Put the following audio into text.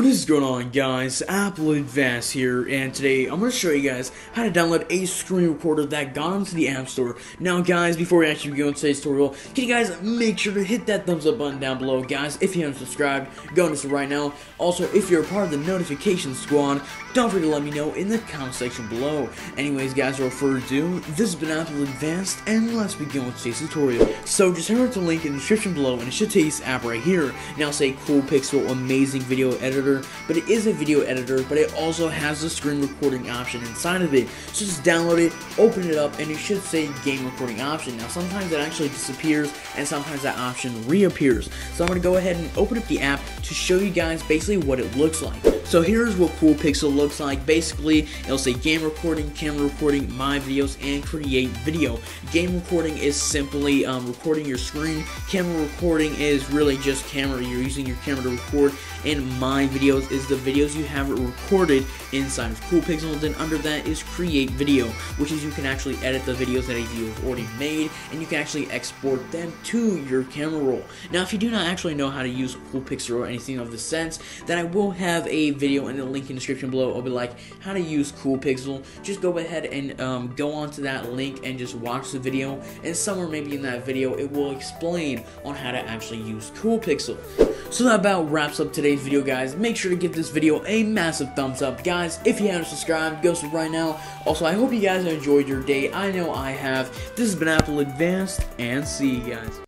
What is going on, guys? Apple Advanced here, and today I'm going to show you guys how to download a screen recorder that got onto the App Store. Now guys, before we actually begin today's tutorial, can you guys make sure to hit that thumbs up button down below, guys. If you haven't subscribed, go and do so right now. Also, if you're a part of the notification squad, don't forget to let me know in the comment section below. Anyways guys, without further ado, this has been Apple Advanced, and let's begin with today's tutorial. So just head over to the link in the description below, and it should take you to the app right here. Now say Coolpixel Amazing Video Editor. But it is a video editor, but it also has the screen recording option inside of it. So just download it, open it up, and it should say game recording option. Now sometimes it actually disappears, and sometimes that option reappears. So I'm going to go ahead and open up the app to show you guys basically what it looks like. So here's what Coolpixel looks like. Basically, it'll say game recording, camera recording, my videos, and create video. Game recording is simply recording your screen. Camera recording is really just camera. You're using your camera to record. And my videos is the videos you have recorded inside of Coolpixel. Then under that is create video, which is you can actually edit the videos that you've already made, and you can actually export them to your camera roll. Now, if you do not actually know how to use Coolpixel or anything of the sense, then I will have a video in the link in the description below. I'll be like how to use Coolpixel. Just go ahead and go onto that link and just watch the video, and somewhere maybe in that video it will explain on how to actually use Coolpixel. So that about wraps up today's video, guys. Make sure to give this video a massive thumbs up, guys. If you haven't subscribed, go subscribe right now. Also, I hope you guys enjoyed your day. I know I have. This has been Apple Advanced, and see you guys.